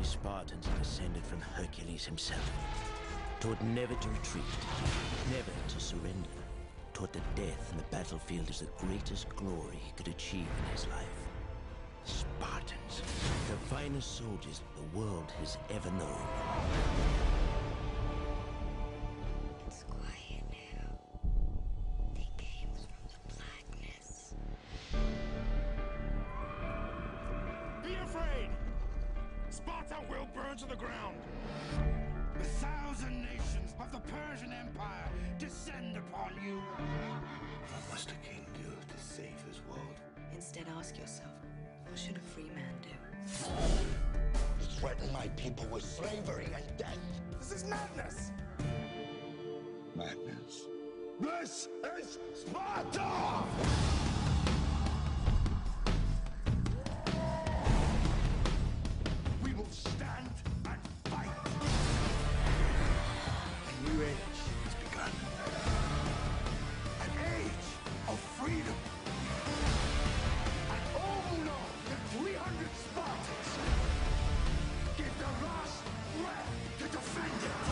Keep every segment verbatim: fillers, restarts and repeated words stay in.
these Spartans are descended from Hercules himself, taught never to retreat, never to surrender, taught that death in the battlefield is the greatest glory he could achieve in his life. Spartans, the finest soldiers the world has ever known. It's quiet now. They came from the blackness. Be afraid! Sparta will burn to the ground. The thousand nations of the Persian Empire descend upon you. What must a king do to save his world? Instead, ask yourself, what should a free man do? You threaten my people with slavery and death. This is madness. Madness. This is Sparta! We will stand and fight. A new age has begun. An age of freedom. Spartans, give the last breath to defend it!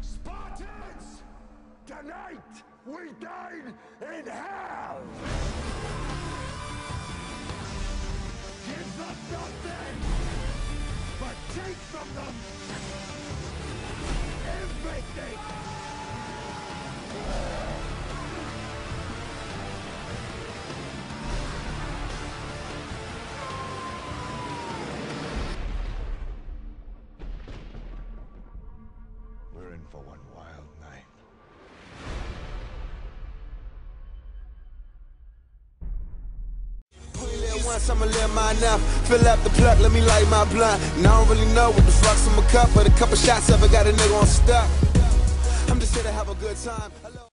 Spartans! Tonight we dine in hell! Give them nothing, but take from them everything! We're in for one wild night. Once I'ma live mine up, fill up the plug, let me light my blunt. And I don't really know what the fuck's in my cup, but a couple shots of it got a nigga on stuck. I'm just here to have a good time.